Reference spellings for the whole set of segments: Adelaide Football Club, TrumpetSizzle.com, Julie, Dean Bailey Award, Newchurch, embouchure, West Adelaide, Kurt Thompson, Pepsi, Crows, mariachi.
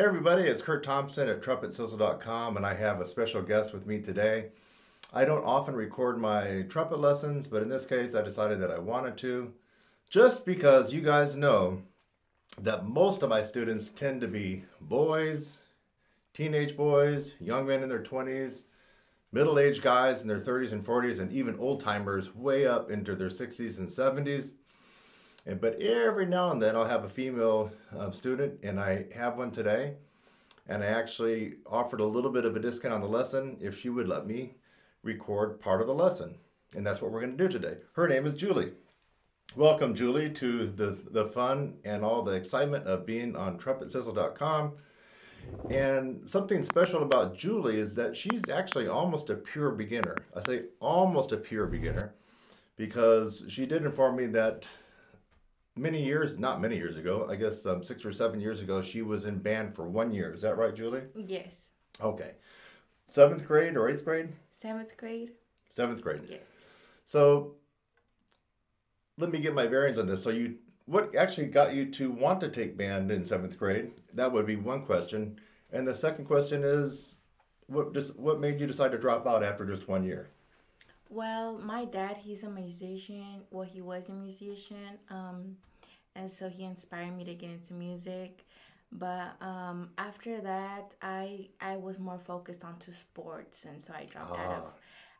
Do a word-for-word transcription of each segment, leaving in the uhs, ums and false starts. Hey everybody, it's Kurt Thompson at Trumpet Sizzle dot com, and I have a special guest with me today. I don't often record my trumpet lessons, but in this case I decided that I wanted to, just because you guys know that most of my students tend to be boys, teenage boys, young men in their twenties, middle-aged guys in their thirties and forties, and even old-timers way up into their sixties and seventies. And, but every now and then I'll have a female uh, student, and I have one today, and I actually offered a little bit of a discount on the lesson if she would let me record part of the lesson. And that's what we're going to do today. Her name is Julie. Welcome, Julie, to the, the fun and all the excitement of being on Trumpet Sizzle dot com. And something special about Julie is that she's actually almost a pure beginner. I say almost a pure beginner because she did inform me that many years, not many years ago, I guess um, six or seven years ago, she was in band for one year. Is that right, Julie? Yes. Okay. Seventh grade or eighth grade? Seventh grade. Seventh grade. Yes. So let me get my bearings on this. So you, what actually got you to want to take band in seventh grade? That would be one question. And the second question is, what just what made you decide to drop out after just one year? Well, my dad, he's a musician. Well, he was a musician. Um, and so he inspired me to get into music. But um, after that, I I was more focused on to sports. And so I dropped, ah. out of,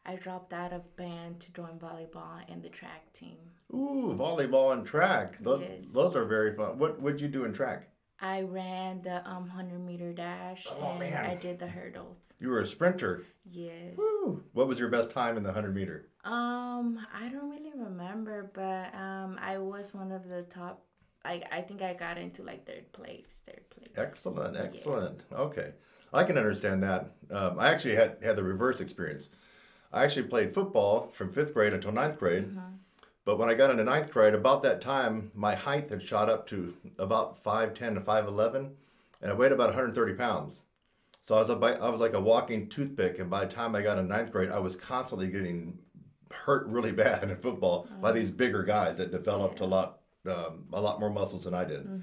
I dropped out of band to join volleyball and the track team. Ooh, volleyball and track. Those, yes. Those are very fun. What would you do in track? I ran the um, hundred meter dash, oh, and man. I did the hurdles. You were a sprinter. Yes. Woo. What was your best time in the hundred meter? Um, I don't really remember, but um, I was one of the top. I, I think I got into like third place, third place. Excellent, excellent. Yeah. Okay. I can understand that. Um, I actually had, had the reverse experience. I actually played football from fifth grade until ninth grade. Mm-hmm. But when I got into ninth grade, about that time, my height had shot up to about five ten to five eleven, and I weighed about one hundred thirty pounds. So I was, a, I was like a walking toothpick, and by the time I got in ninth grade, I was constantly getting hurt really bad in football oh. by these bigger guys that developed yeah. a lot um, a lot more muscles than I did. Mm-hmm.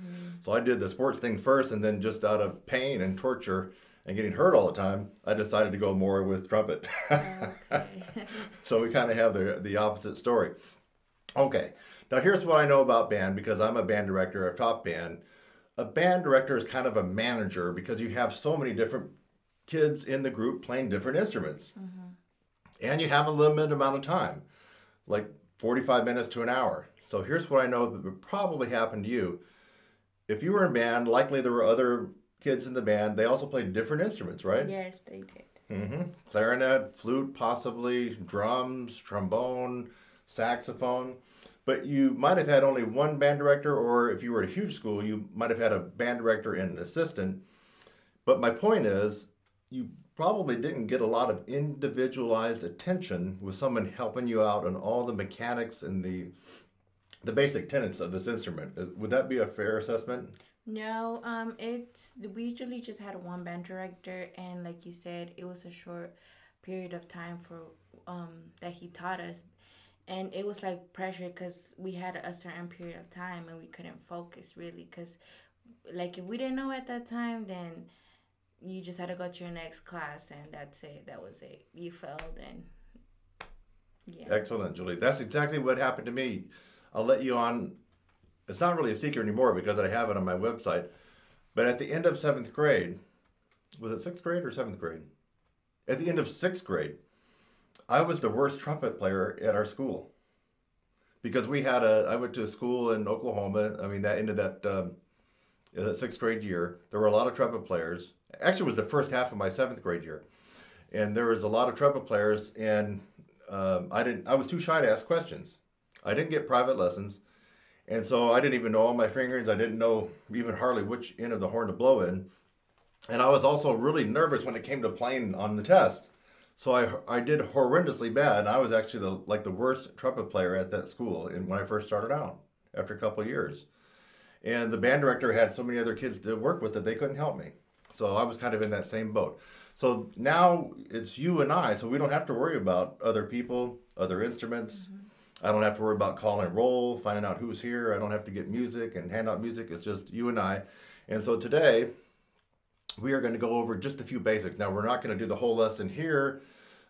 So I did the sports thing first, and then just out of pain and torture and getting hurt all the time, I decided to go more with trumpet. Okay. So we kind of have the, the opposite story. Okay, now here's what I know about band, because I'm a band director, I've taught band. A band director is kind of a manager because you have so many different kids in the group playing different instruments. Mm-hmm. And you have a limited amount of time, like forty-five minutes to an hour. So here's what I know that would probably happen to you. If you were in band, likely there were other kids in the band. They also played different instruments, right? Yes, they did. Mm-hmm. Clarinet, flute, possibly, drums, trombone, saxophone, but you might have had only one band director, or if you were at a huge school, you might have had a band director and an assistant. But my point is, you probably didn't get a lot of individualized attention with someone helping you out on all the mechanics and the the basic tenets of this instrument. Would that be a fair assessment? No, um, it's we usually just had one band director, and like you said, it was a short period of time for um, that he taught us. And it was like pressure because we had a certain period of time and we couldn't focus really because, like, if we didn't know at that time, then you just had to go to your next class and that's it. That was it. You failed and, yeah. Excellent, Julie. That's exactly what happened to me. I'll let you on. It's not really a secret anymore because I have it on my website. But at the end of seventh grade, was it sixth grade or seventh grade? At the end of sixth grade, I was the worst trumpet player at our school because we had a, I went to a school in Oklahoma. I mean, that ended that, um, that sixth grade year. There were a lot of trumpet players. Actually, it was the first half of my seventh grade year. And there was a lot of trumpet players, and um, I didn't, I was too shy to ask questions. I didn't get private lessons. And so I didn't even know all my fingers. I didn't know even hardly which end of the horn to blow in. And I was also really nervous when it came to playing on the test. So I, I did horrendously bad. I was actually the, like the worst trumpet player at that school in, when I first started out after a couple of years. And the band director had so many other kids to work with that they couldn't help me. So I was kind of in that same boat. So now it's you and I, so we don't have to worry about other people, other instruments. Mm-hmm. I don't have to worry about call and roll, finding out who's here. I don't have to get music and hand out music. It's just you and I. And so today, we are going to go over just a few basics. Now, we're not going to do the whole lesson here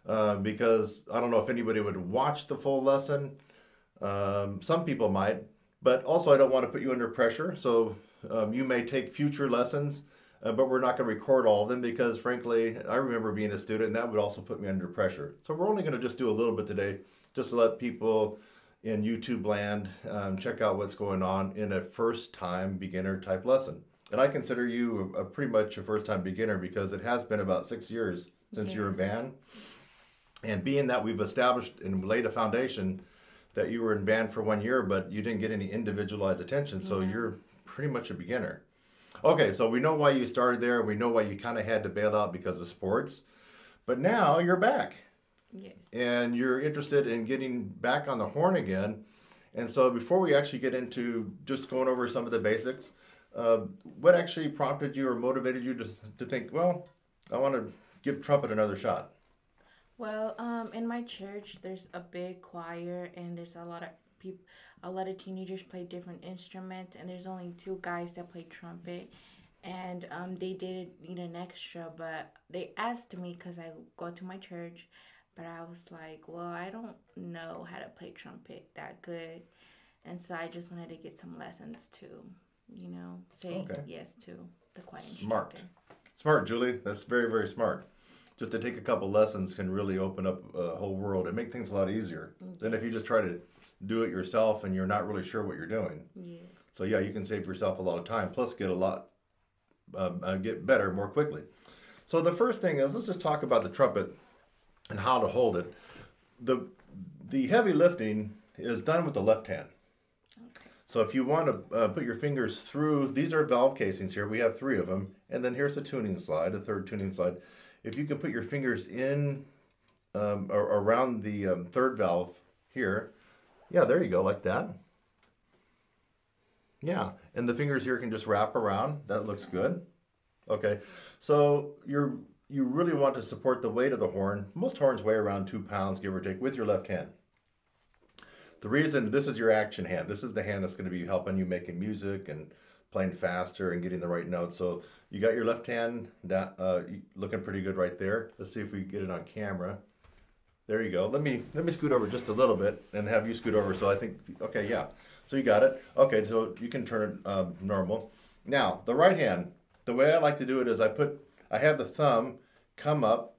uh, because I don't know if anybody would watch the full lesson. Um, some people might, but also I don't want to put you under pressure. So um, you may take future lessons, uh, but we're not going to record all of them because, frankly, I remember being a student and that would also put me under pressure. So we're only going to just do a little bit today just to let people in YouTube land um, check out what's going on in a first-time beginner type lesson. And I consider you a, a pretty much a first-time beginner because it has been about six years since yes. you were banned. And being that we've established and laid a foundation that you were in band for one year, but you didn't get any individualized attention, so yeah. you're pretty much a beginner. Okay, so we know why you started there. We know why you kind of had to bail out because of sports, but now you're back. Yes. And you're interested in getting back on the horn again. And so before we actually get into just going over some of the basics, uh, what actually prompted you or motivated you to, to think, well, I want to give trumpet another shot? Well, um, in my church, there's a big choir, and there's a lot of people, a lot of teenagers play different instruments, and there's only two guys that play trumpet, and um, they didn't need an extra, but they asked me because I go to my church, but I was like, well, I don't know how to play trumpet that good, and so I just wanted to get some lessons too, you know, saying okay. yes to the choir smart. instructor. Smart, smart, Julie. That's very, very smart. Just to take a couple lessons can really open up a whole world and make things a lot easier yes. than if you just try to do it yourself and you're not really sure what you're doing. Yes. So yeah, you can save yourself a lot of time, plus get a lot, uh, get better more quickly. So the first thing is, let's just talk about the trumpet and how to hold it. The, the heavy lifting is done with the left hand. Okay. So if you want to uh, put your fingers through, these are valve casings here, we have three of them, and then here's the tuning slide, the third tuning slide. If you can put your fingers in um, or around the um, third valve here, yeah, there you go, like that. Yeah, and the fingers here can just wrap around. That looks good. Okay, so you're you really want to support the weight of the horn. Most horns weigh around two pounds, give or take, with your left hand. The reason this is your action hand. This is the hand that's going to be helping you making music and playing faster and getting the right notes. So you got your left hand down, uh, looking pretty good right there. Let's see if we can get it on camera. There you go. Let me let me scoot over just a little bit and have you scoot over. So I think, okay, yeah. So you got it. Okay, so you can turn it um, normal. Now, the right hand, the way I like to do it is I put, I have the thumb come up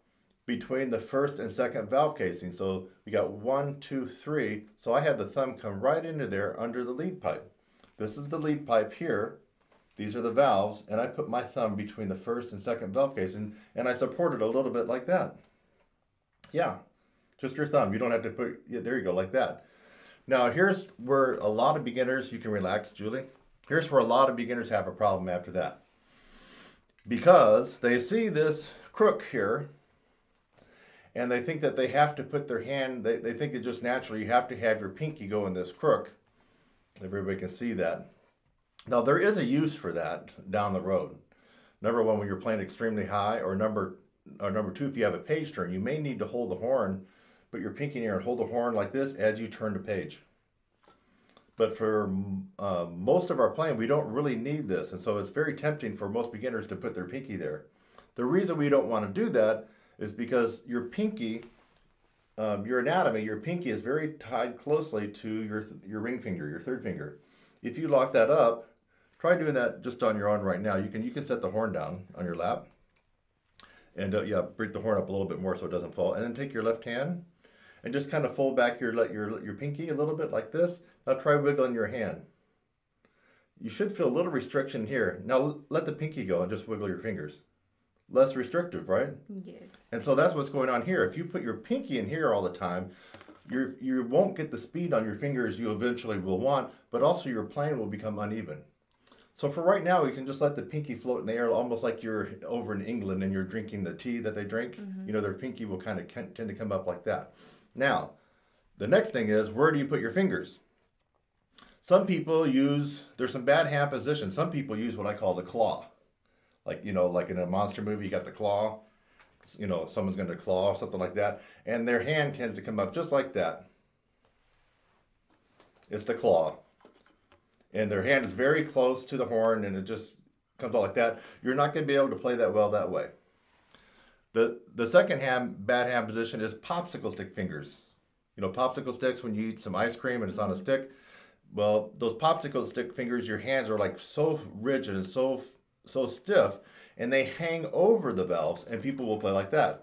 between the first and second valve casing. So we got one, two, three. So I have the thumb come right into there under the lead pipe. This is the lead pipe here. These are the valves, and I put my thumb between the first and second valve casing, and I support it a little bit like that. Yeah, just your thumb. You don't have to put, yeah, there you go, like that. Now here's where a lot of beginners, you can relax, Julie. Here's where a lot of beginners have a problem after that. Because they see this crook here, and they think that they have to put their hand, they, they think it just naturally, you have to have your pinky go in this crook. Everybody can see that. Now, there is a use for that down the road. Number one, when you're playing extremely high, or number or number two, if you have a page turn, you may need to hold the horn, put your pinky in here and hold the horn like this as you turn the page. But for uh, most of our playing, we don't really need this, and so it's very tempting for most beginners to put their pinky there. The reason we don't want to do that is because your pinky, um, your anatomy, your pinky is very tied closely to your, your ring finger, your third finger. If you lock that up, try doing that just on your own right now. You can you can set the horn down on your lap, and uh, yeah, break the horn up a little bit more so it doesn't fall. And then take your left hand, and just kind of fold back your let your your pinky a little bit like this. Now try wiggling your hand. You should feel a little restriction here. Now let the pinky go and just wiggle your fingers. Less restrictive, right? Yes. And so that's what's going on here. If you put your pinky in here all the time, you you won't get the speed on your fingers you eventually will want, but also your playing will become uneven. So for right now, you can just let the pinky float in the air, almost like you're over in England and you're drinking the tea that they drink. Mm-hmm. You know, their pinky will kind of tend to come up like that. Now, the next thing is, where do you put your fingers? Some people use, there's some bad hand positions. Some people use what I call the claw. Like, you know, like in a monster movie, you got the claw. You know, someone's going to claw, something like that. And their hand tends to come up just like that. It's the claw. And their hand is very close to the horn, and it just comes out like that, you're not going to be able to play that well that way. The, the second hand, bad hand position is popsicle stick fingers. You know, popsicle sticks, when you eat some ice cream and it's on a stick, well, those popsicle stick fingers, your hands are like so rigid and so, so stiff, and they hang over the valves, and people will play like that.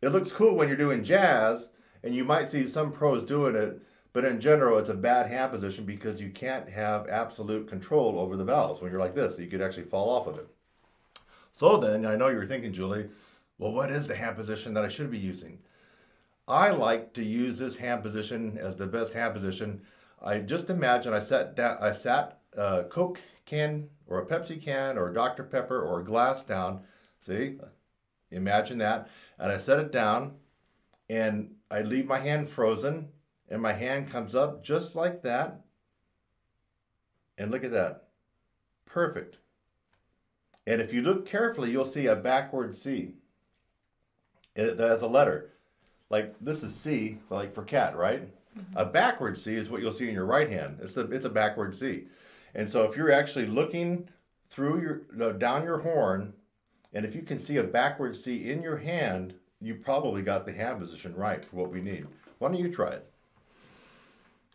It looks cool when you're doing jazz, and you might see some pros doing it, but in general, it's a bad hand position because you can't have absolute control over the valves when you're like this. So you could actually fall off of it. So then, I know you're thinking, Julie, well, what is the hand position that I should be using? I like to use this hand position as the best hand position. I just imagine I sat down, I sat a Coke can or a Pepsi can or a Doctor Pepper or a glass down. See? Imagine that. And I set it down and I leave my hand frozen and my hand comes up just like that. And look at that. Perfect. And if you look carefully, you'll see a backward C. It has a letter. Like this is C, like for cat, right? Mm-hmm. A backward C is what you'll see in your right hand. It's the it's a backward C. And so if you're actually looking through your no, down your horn, and if you can see a backward C in your hand, you probably got the hand position right for what we need. Why don't you try it?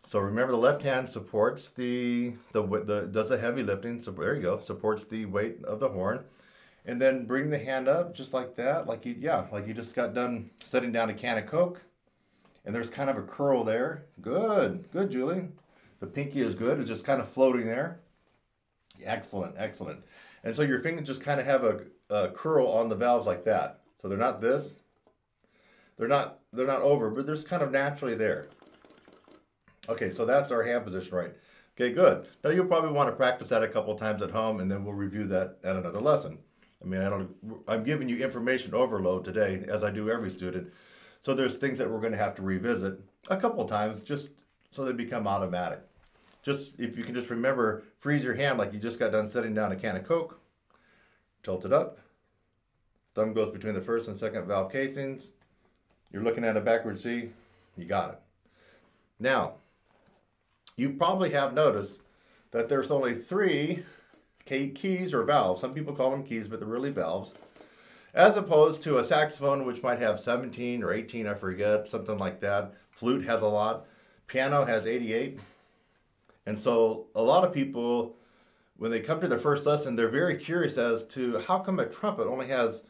So remember, the left hand supports the, the, the does the heavy lifting, so there you go, supports the weight of the horn. And then bring the hand up just like that, like you, yeah, like you just got done setting down a can of Coke. And there's kind of a curl there. Good, good, Julie. The pinky is good, it's just kind of floating there. Excellent, excellent. And so your fingers just kind of have a, a curl on the valves like that. So they're not this, they're not, they're not over, but they're just kind of naturally there. Okay, so that's our hand position, right? Okay, good. Now you'll probably want to practice that a couple times at home, and then we'll review that at another lesson. I mean, I don't, I'm giving you information overload today, as I do every student. So there's things that we're going to have to revisit a couple times just so they become automatic. Just if you can just remember, freeze your hand like you just got done setting down a can of Coke. Tilt it up. Thumb goes between the first and second valve casings. You're looking at a backward C. You got it. Now, you probably have noticed that there's only three keys or valves. Some people call them keys, but they're really valves. As opposed to a saxophone, which might have seventeen or eighteen, I forget, something like that. Flute has a lot. Piano has eighty-eight. And so a lot of people, when they come to their first lesson, they're very curious as to how come a trumpet only has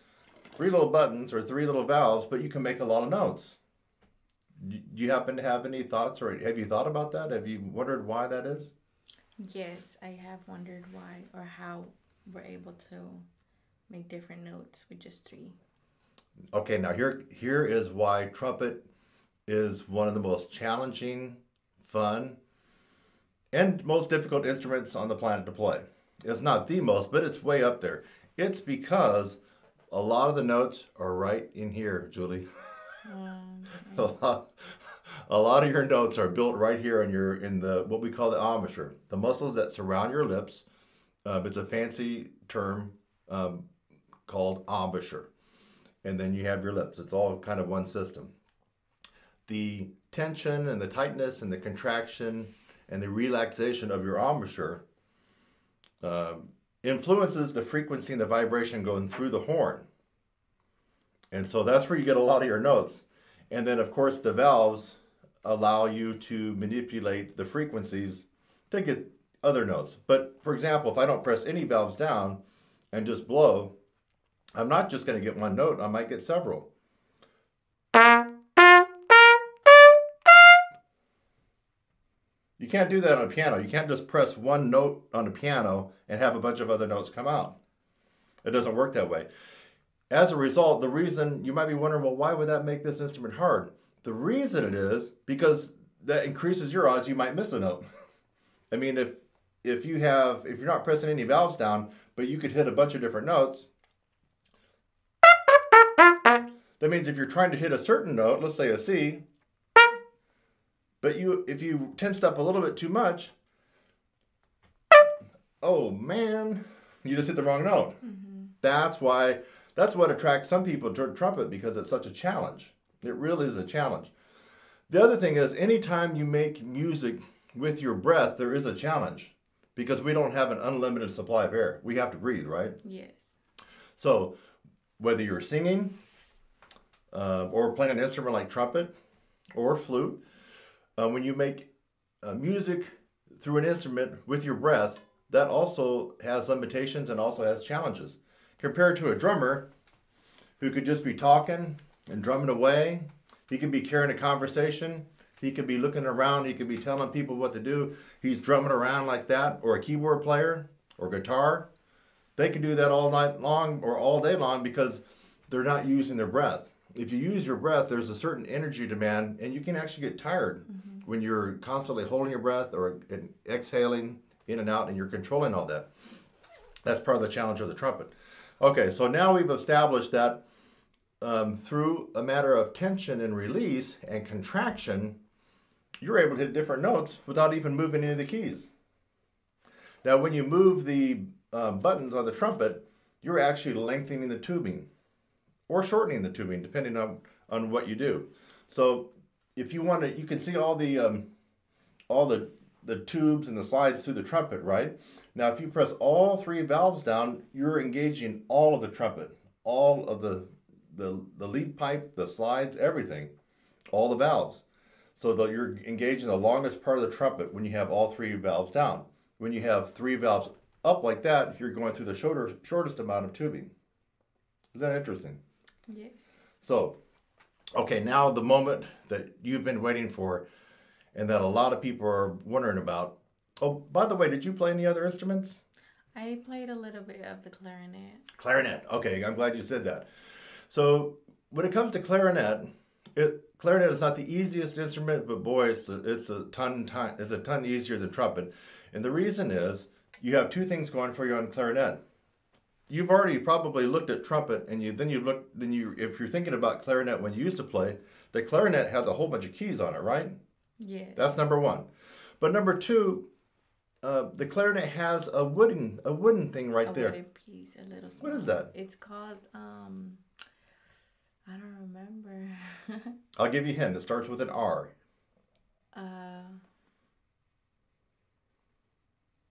three little buttons or three little valves, but you can make a lot of notes. Do you happen to have any thoughts, or have you thought about that? Have you wondered why that is? Yes, I have wondered why or how we're able to make different notes with just three. Okay, now here, here is why trumpet is one of the most challenging, fun, and most difficult instruments on the planet to play. It's not the most, but it's way up there. It's because a lot of the notes are right in here, Julie. Um, a, lot, a lot of your notes are built right here in your in the what we call the embouchure, the muscles that surround your lips. Uh, it's a fancy term um, called embouchure, and then you have your lips. It's all kind of one system. The tension and the tightness and the contraction and the relaxation of your embouchure uh, influences the frequency and the vibration going through the horn. And so that's where you get a lot of your notes. And then, of course, the valves allow you to manipulate the frequencies to get other notes. But, for example, if I don't press any valves down and just blow, I'm not just going to get one note. I might get several. You can't do that on a piano. You can't just press one note on a piano and have a bunch of other notes come out. It doesn't work that way. As a result, the reason, you might be wondering, well, why would that make this instrument hard? The reason it is, because that increases your odds you might miss a note. I mean, if if you have, if you're not pressing any valves down, but you could hit a bunch of different notes, that means if you're trying to hit a certain note, let's say a C, but you if you tensed up a little bit too much, oh man, you just hit the wrong note. Mm-hmm. That's why... That's what attracts some people to trumpet, because it's such a challenge. It really is a challenge. The other thing is, anytime you make music with your breath, there is a challenge because we don't have an unlimited supply of air. We have to breathe, right? Yes. So whether you're singing uh, or playing an instrument like trumpet or flute, uh, when you make uh, music through an instrument with your breath, that also has limitations and also has challenges. Compared to a drummer who could just be talking and drumming away, he could be carrying a conversation, he could be looking around, he could be telling people what to do, he's drumming around like that, or a keyboard player or guitar. They can do that all night long or all day long because they're not using their breath. If you use your breath, there's a certain energy demand and you can actually get tired mm-hmm. when you're constantly holding your breath or exhaling in and out and you're controlling all that. That's part of the challenge of the trumpet. Okay, so now we've established that um, through a matter of tension and release and contraction, you're able to hit different notes without even moving any of the keys. Now, when you move the uh, buttons on the trumpet, you're actually lengthening the tubing or shortening the tubing, depending on, on what you do. So if you want to, you can see all the, um, all the, the tubes and the slides through the trumpet, right? Now, if you press all three valves down, you're engaging all of the trumpet, all of the, the, the lead pipe, the slides, everything, all the valves. So that you're engaging the longest part of the trumpet when you have all three valves down. When you have three valves up like that, you're going through the shorter, shortest amount of tubing. Is that interesting? Yes. So, okay, now the moment that you've been waiting for and that a lot of people are wondering about. Oh, by the way, did you play any other instruments? I played a little bit of the clarinet. Clarinet. Okay, I'm glad you said that. So when it comes to clarinet, it, clarinet is not the easiest instrument, but boy, it's a, it's a ton, ton, it's a ton easier than trumpet. And the reason is you have two things going for you on clarinet. You've already probably looked at trumpet, and you then you look then you if you're thinking about clarinet when you used to play, the clarinet has a whole bunch of keys on it, right? Yeah. That's number one. But number two, Uh, the clarinet has a wooden, a wooden thing right a there. A wooden piece, a little small. What is that? It's called, um, I don't remember. I'll give you a hint. It starts with an R. Uh.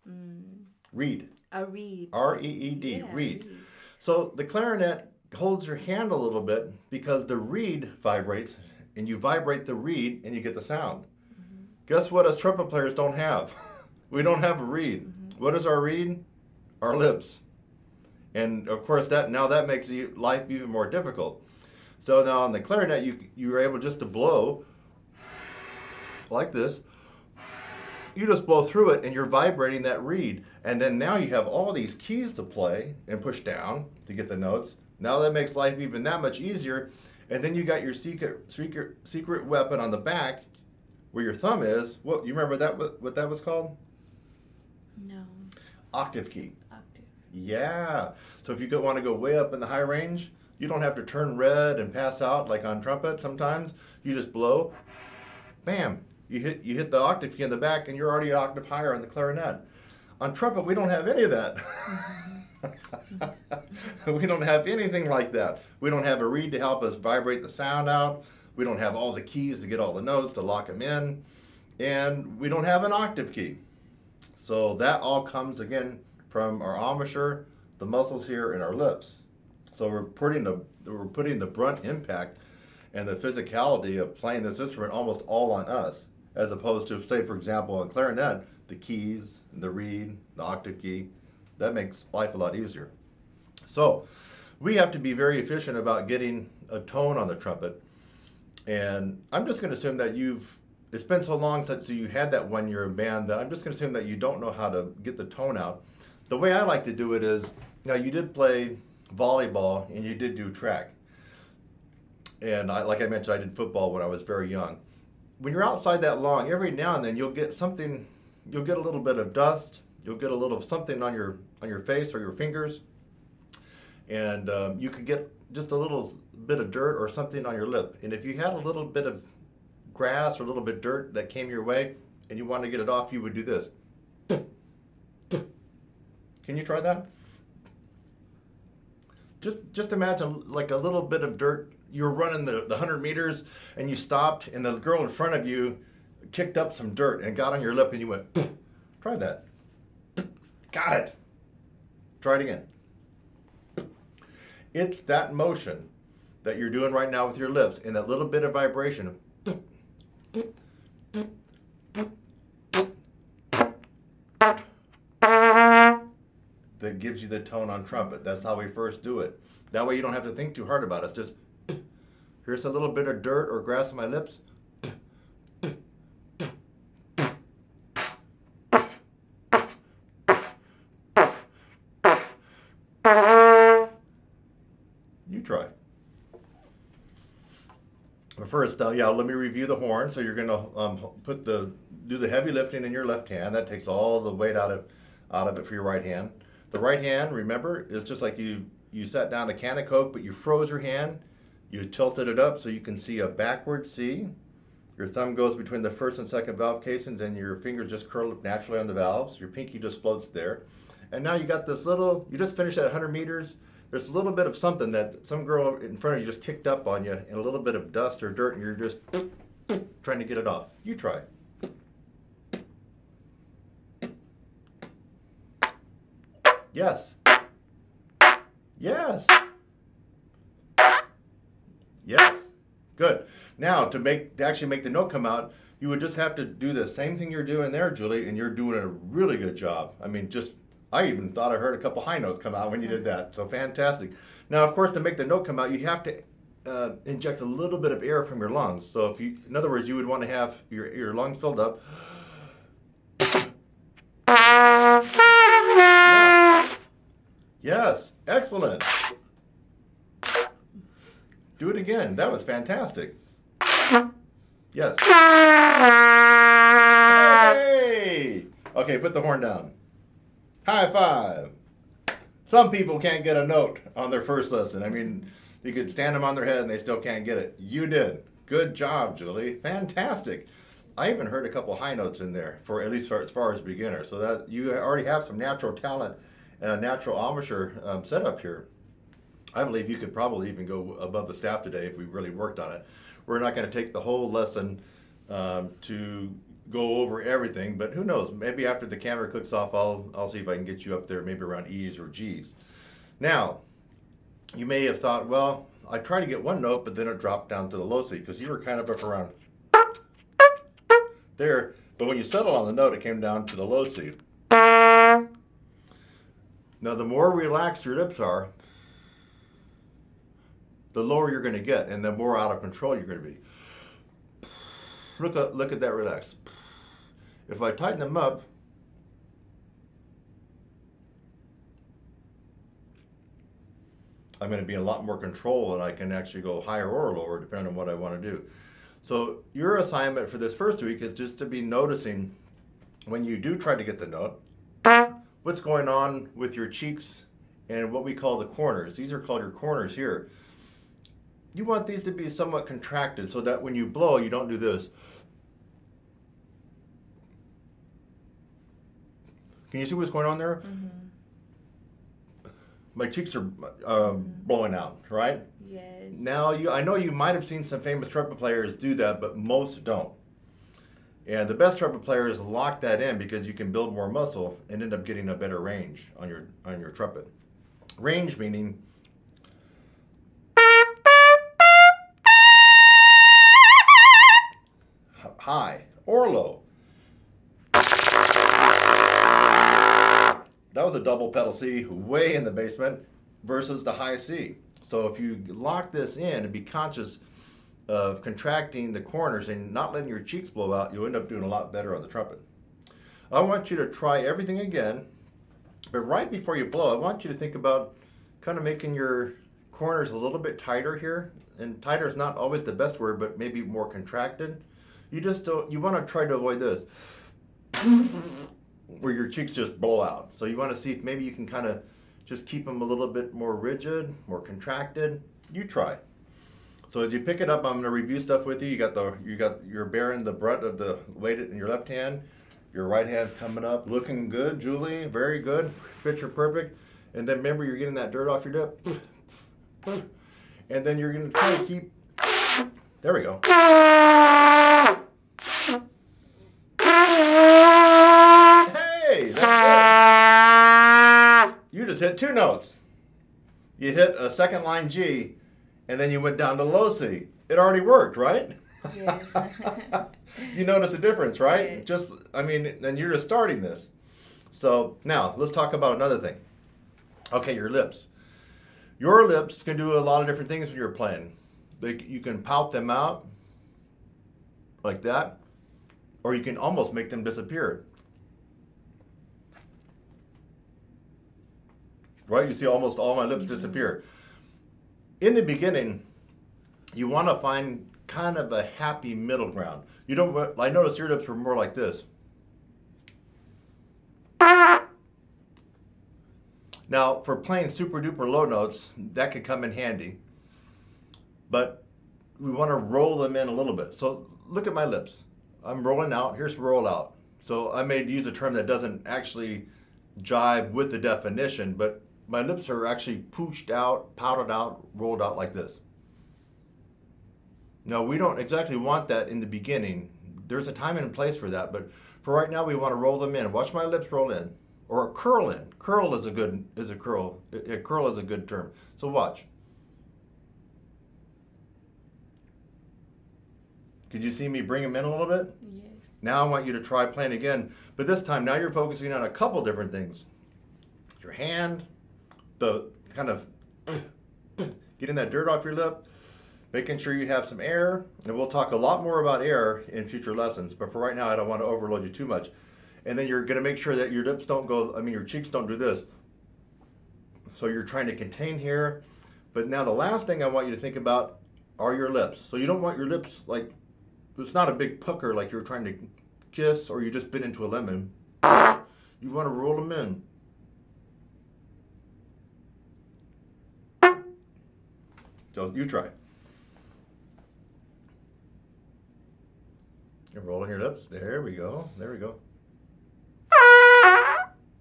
Mm, reed. A reed. R E E D, yeah, reed. reed. So the clarinet holds your hand a little bit because the reed vibrates, and you vibrate the reed, and you get the sound. Mm-hmm. Guess what us trumpet players don't have? We don't have a reed. Mm-hmm. What is our reed? Our lips. And of course, that now that makes life even more difficult. So now on the clarinet, you you're able just to blow like this. You just blow through it, and you're vibrating that reed. And then now you have all these keys to play and push down to get the notes. Now that makes life even that much easier. And then you got your secret secret secret weapon on the back, where your thumb is. What you remember that what that was called? No. Octave key. Octave. Yeah. So if you go, want to go way up in the high range, you don't have to turn red and pass out like on trumpet sometimes. You just blow, bam, you hit, you hit the octave key in the back and you're already an octave higher on the clarinet. On trumpet, we don't have any of that. We don't have anything like that. We don't have a reed to help us vibrate the sound out. We don't have all the keys to get all the notes, to lock them in. And we don't have an octave key. So that all comes again from our embouchure, the muscles here, and our lips. So we're putting the we're putting the brunt impact and the physicality of playing this instrument almost all on us, as opposed to, say, for example, on clarinet, the keys, the reed, the octave key. That makes life a lot easier. So we have to be very efficient about getting a tone on the trumpet. And I'm just going to assume that you've it's been so long since you had that one year in band that I'm just going to assume that you don't know how to get the tone out. The way I like to do it is, now you did play volleyball and you did do track. And I, like I mentioned, I did football when I was very young. When you're outside that long, every now and then you'll get something, you'll get a little bit of dust, you'll get a little something on your, on your face or your fingers. And um, you could get just a little bit of dirt or something on your lip. And if you had a little bit of grass or a little bit of dirt that came your way and you wanted to get it off, you would do this. Can you try that? Just just imagine like a little bit of dirt. You're running the, the one hundred meters and you stopped and the girl in front of you kicked up some dirt and got on your lip and you went, pff, try that. Pff, got it. Try it again. Pff. It's that motion that you're doing right now with your lips and that little bit of vibration. Pff, pff, pff, pff, pff, pff, pff, pff, that gives you the tone on trumpet. That's how we first do it. That way you don't have to think too hard about it. It's just, pff, here's a little bit of dirt or grass on my lips. First, uh, yeah, let me review the horn. So you're going to um, put the do the heavy lifting in your left hand. That takes all the weight out of out of it for your right hand. The right hand, remember, is just like you you sat down a can of Coke, but you froze your hand. You tilted it up so you can see a backward C. Your thumb goes between the first and second valve casings, and your fingers just curl up naturally on the valves. Your pinky just floats there. And now you got this little. You just finished at one hundred meters. There's a little bit of something that some girl in front of you just kicked up on you, and a little bit of dust or dirt, and you're just trying to get it off. You try. Yes. Yes. Yes. Good. Now, to make to actually make the note come out, you would just have to do the same thing you're doing there, Julie, and you're doing a really good job. I mean, just... I even thought I heard a couple high notes come out when you did that. So fantastic. Now, of course, to make the note come out, you have to uh, inject a little bit of air from your lungs. So if you, in other words, you would want to have your, your lungs filled up. Yes. Yes, excellent. Do it again. That was fantastic. Yes. Hey! Okay, put the horn down. High five. Some people can't get a note on their first lesson. I mean, you could stand them on their head and they still can't get it. You did. Good job, Julie. Fantastic. I even heard a couple high notes in there, for at least for, as far as beginners. So that you already have some natural talent and a natural embouchure um, set up here. I believe you could probably even go above the staff today if we really worked on it. We're not going to take the whole lesson um, to... go over everything, but who knows, maybe after the camera clicks off, I'll, I'll see if I can get you up there, maybe around E's or G's. Now, you may have thought, well, I tried to get one note, but then it dropped down to the low C, because you were kind of up around there, but when you settled on the note, it came down to the low C. Now, the more relaxed your lips are, the lower you're going to get, and the more out of control you're going to be. Look at, look at that relaxed. If I tighten them up, I'm going to be in a lot more control and I can actually go higher or lower depending on what I want to do. So your assignment for this first week is just to be noticing when you do try to get the note, what's going on with your cheeks and what we call the corners. These are called your corners here. You want these to be somewhat contracted so that when you blow, you don't do this. Can you see what's going on there? Mm-hmm. My cheeks are uh, mm-hmm. blowing out, right? Yes. Now, you, I know you might have seen some famous trumpet players do that, but most don't. And the best trumpet players lock that in because you can build more muscle and end up getting a better range on your, on your trumpet. Range meaning... high or low. That was a double pedal C way in the basement versus the high C. So if you lock this in and be conscious of contracting the corners and not letting your cheeks blow out, you'll end up doing a lot better on the trumpet. I want you to try everything again, but right before you blow, I want you to think about kind of making your corners a little bit tighter here. And tighter is not always the best word, but maybe more contracted. You just don't, you want to try to avoid this, where your cheeks just blow out. So you want to see if maybe you can kind of just keep them a little bit more rigid, more contracted. You try. So as you pick it up, I'm going to review stuff with you. You got the, you got, you're bearing the brunt of the weight in your left hand. Your right hand's coming up, looking good, Julie, very good, picture perfect. And then remember, you're getting that dirt off your lip. And then you're going to try to keep, there we go. two notes. You hit a second line G, and then you went down to low C. It already worked, right? Yes. You notice the difference, right? Yes. Just, I mean, and you're just starting this. So now let's talk about another thing. Okay, your lips. Your lips can do a lot of different things when you're playing. They, you can pout them out like that, or you can almost make them disappear. Right? You see almost all my lips disappear. In the beginning, you want to find kind of a happy middle ground. You don't, I noticed your lips were more like this. Now, for playing super duper low notes, that could come in handy, but we want to roll them in a little bit. So look at my lips. I'm rolling out. Here's roll out. So I may use a term that doesn't actually jive with the definition, but my lips are actually pushed out, pouted out, rolled out like this. Now, we don't exactly want that in the beginning. There's a time and place for that, but for right now, we want to roll them in. Watch my lips roll in. Or a curl in. Curl is a good, is a curl. A curl is a good term. So watch. Could you see me bring them in a little bit? Yes. Now I want you to try playing again, but this time now you're focusing on a couple different things. Your hand, the kind of getting that dirt off your lip, making sure you have some air, and we'll talk a lot more about air in future lessons, but for right now I don't want to overload you too much. And then you're going to make sure that your lips don't go, I mean your cheeks don't do this. So you're trying to contain here. But now the last thing I want you to think about are your lips. So you don't want your lips like, it's not a big pucker like you're trying to kiss or you just bit into a lemon. You want to roll them in. So you try. You're rolling your lips. There we go. There we go.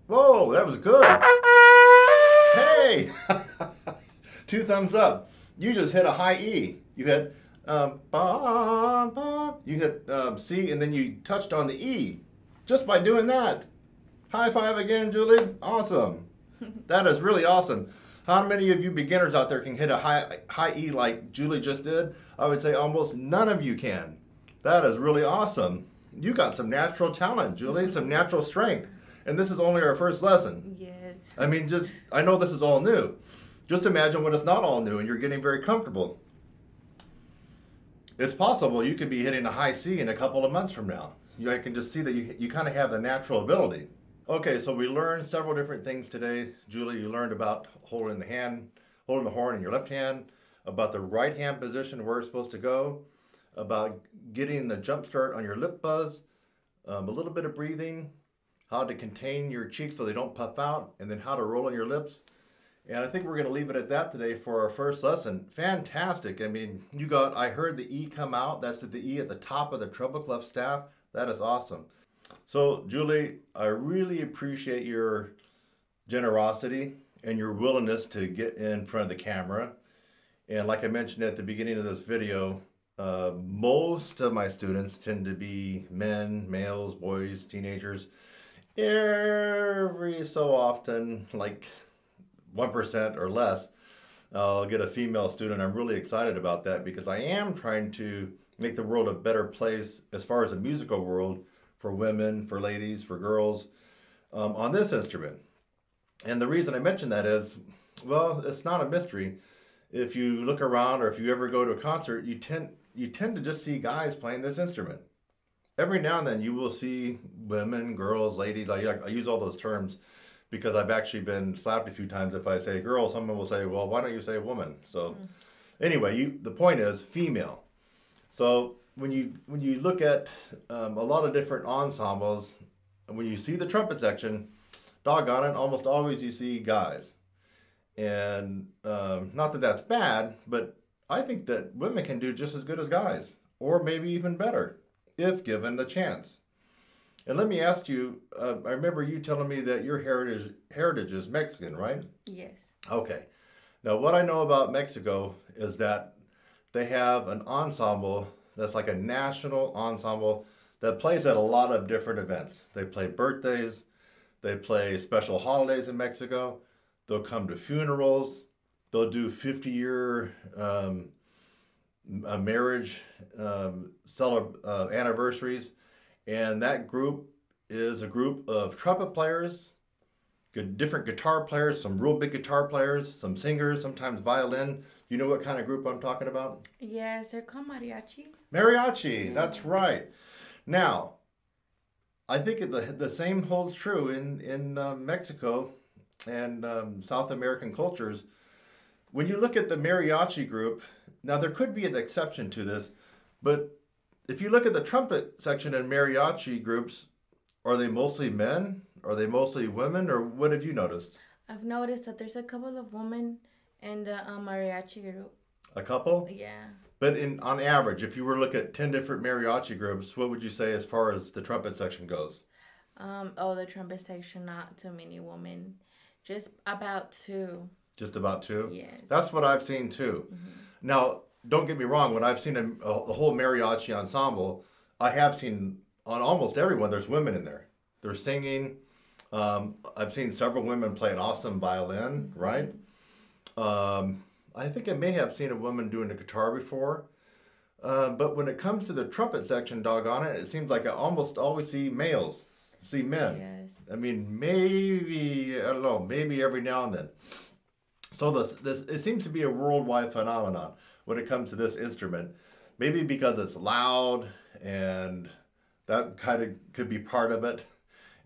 Whoa, that was good. Hey! Two thumbs up. You just hit a high E. You hit um, ba, ba. You hit um, C, and then you touched on the E. Just by doing that. High five again, Julie. Awesome. That is really awesome. How many of you beginners out there can hit a high, high E like Julie just did? I would say almost none of you can. That is really awesome. You got some natural talent, Julie. Some natural strength. And this is only our first lesson. Yes. I mean, just, I know this is all new. Just imagine when it's not all new and you're getting very comfortable. It's possible you could be hitting a high C in a couple of months from now. You, I can just see that you, you kind of have the natural ability. Okay, so we learned several different things today. Julie, you learned about holding the hand, holding the horn in your left hand, about the right hand position, where it's supposed to go, about getting the jump start on your lip buzz, um, a little bit of breathing, how to contain your cheeks so they don't puff out, and then how to roll on your lips. And I think we're gonna leave it at that today for our first lesson. Fantastic, I mean, you got, I heard the E come out, that's the E at the top of the treble clef staff. That is awesome. So Julie, I really appreciate your generosity and your willingness to get in front of the camera. And like I mentioned at the beginning of this video, uh, most of my students tend to be men, males, boys, teenagers. Every so often, like one percent or less, I'll get a female student. I'm really excited about that because I am trying to make the world a better place as far as the musical world for women, for ladies, for girls um, on this instrument. And the reason I mention that is, well, it's not a mystery. If you look around or if you ever go to a concert, you tend, you tend to just see guys playing this instrument. Every now and then you will see women, girls, ladies. I, I use all those terms because I've actually been slapped a few times if I say girl. Someone will say, well, why don't you say woman? So mm. anyway, you, the point is female. So when you, when you look at um, a lot of different ensembles, and when you see the trumpet section, doggone it, almost always you see guys. And um, not that that's bad, but I think that women can do just as good as guys, or maybe even better, if given the chance. And let me ask you, uh, I remember you telling me that your heritage heritage is Mexican, right? Yes. Okay. Now, what I know about Mexico is that they have an ensemble that's like a national ensemble that plays at a lot of different events. They play birthdays, they play special holidays in Mexico, They'll come to funerals. They'll do fifty-year um, marriage um, celebr uh, anniversaries. And that group is a group of trumpet players, good, different guitar players, some real big guitar players, some singers, sometimes violin. You know what kind of group I'm talking about? Yes, they're called mariachi. Mariachi, yeah. That's right. Now, I think the the same holds true in in uh, Mexico and um, South American cultures. When you look at the mariachi group, now there could be an exception to this, but if you look at the trumpet section in mariachi groups, are they mostly men? Are they mostly women? Or what have you noticed? I've noticed that there's a couple of women in the uh, mariachi group. A couple? Yeah. But in on average, if you were to look at ten different mariachi groups, what would you say as far as the trumpet section goes? Um, oh, the trumpet section, not too many women. Just about two. Just about two? Yes. That's what I've seen too. Mm-hmm. Now, don't get me wrong, when I've seen a, a whole mariachi ensemble, I have seen on almost everyone, there's women in there. They're singing. Um, I've seen several women play an awesome violin, mm-hmm. right? Um, I think I may have seen a woman doing a guitar before, uh, but when it comes to the trumpet section, doggone it, it seems like I almost always see males, see men. Yes. I mean, maybe, I don't know, maybe every now and then. So this, this it seems to be a worldwide phenomenon when it comes to this instrument, maybe because it's loud, and that kind of could be part of it.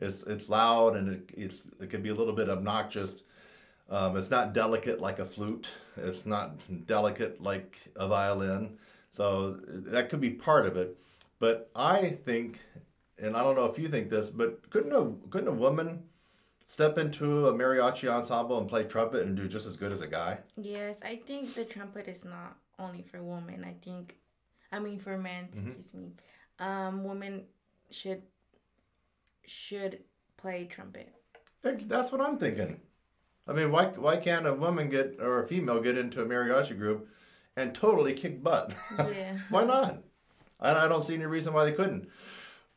It's, it's loud, and it, it's, it could be a little bit obnoxious. Um, it's not delicate like a flute. It's not delicate like a violin. So that could be part of it. But I think, and I don't know if you think this, but couldn't a, couldn't a woman step into a mariachi ensemble and play trumpet and do just as good as a guy? Yes, I think the trumpet is not only for women. I think, I mean for men, mm-hmm. excuse me. Um, women should, should play trumpet. That's what I'm thinking. I mean, why why can't a woman get or a female get into a mariachi group and totally kick butt? Yeah. Why not? I, I don't see any reason why they couldn't.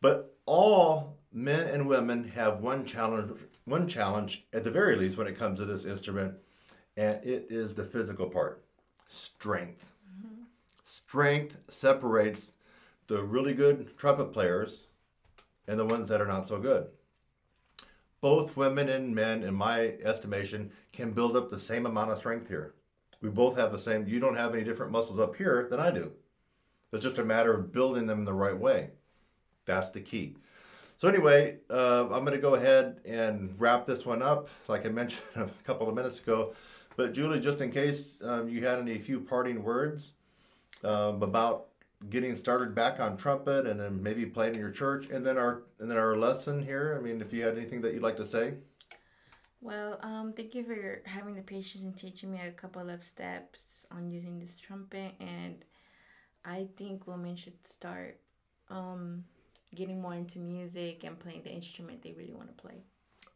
But all men and women have one challenge, one challenge at the very least when it comes to this instrument, and it is the physical part, strength. Mm-hmm. Strength separates the really good trumpet players and the ones that are not so good. Both women and men, in my estimation, can build up the same amount of strength here. We both have the same, you don't have any different muscles up here than I do. It's just a matter of building them the right way. That's the key. So anyway, uh, I'm going to go ahead and wrap this one up, like I mentioned a couple of minutes ago. But Julie, just in case um, you had any few parting words um, about getting started back on trumpet, and then maybe playing in your church, and then our and then our lesson here. I mean, if you had anything that you'd like to say. Well, um, thank you for having the patience and teaching me a couple of steps on using this trumpet, and I think women should start um, getting more into music and playing the instrument they really want to play.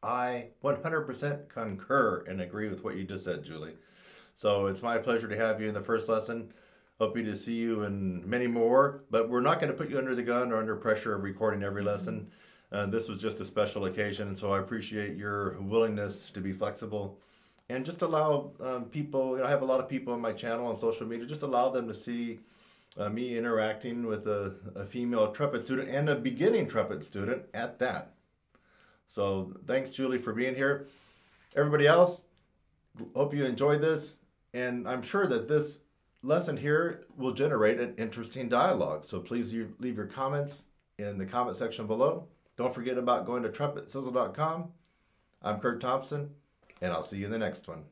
I one hundred percent concur and agree with what you just said, Julie. So it's my pleasure to have you in the first lesson. Hoping to see you in many more, but we're not going to put you under the gun or under pressure of recording every lesson. Uh, this was just a special occasion, so I appreciate your willingness to be flexible and just allow um, people, you know, I have a lot of people on my channel on social media, just allow them to see uh, me interacting with a, a female trumpet student and a beginning trumpet student at that. So thanks, Julie, for being here. Everybody else, hope you enjoyed this, and I'm sure that this lesson here will generate an interesting dialogue. So please leave your comments in the comment section below. Don't forget about going to Trumpet Sizzle dot com. I'm Kurt Thompson, and I'll see you in the next one.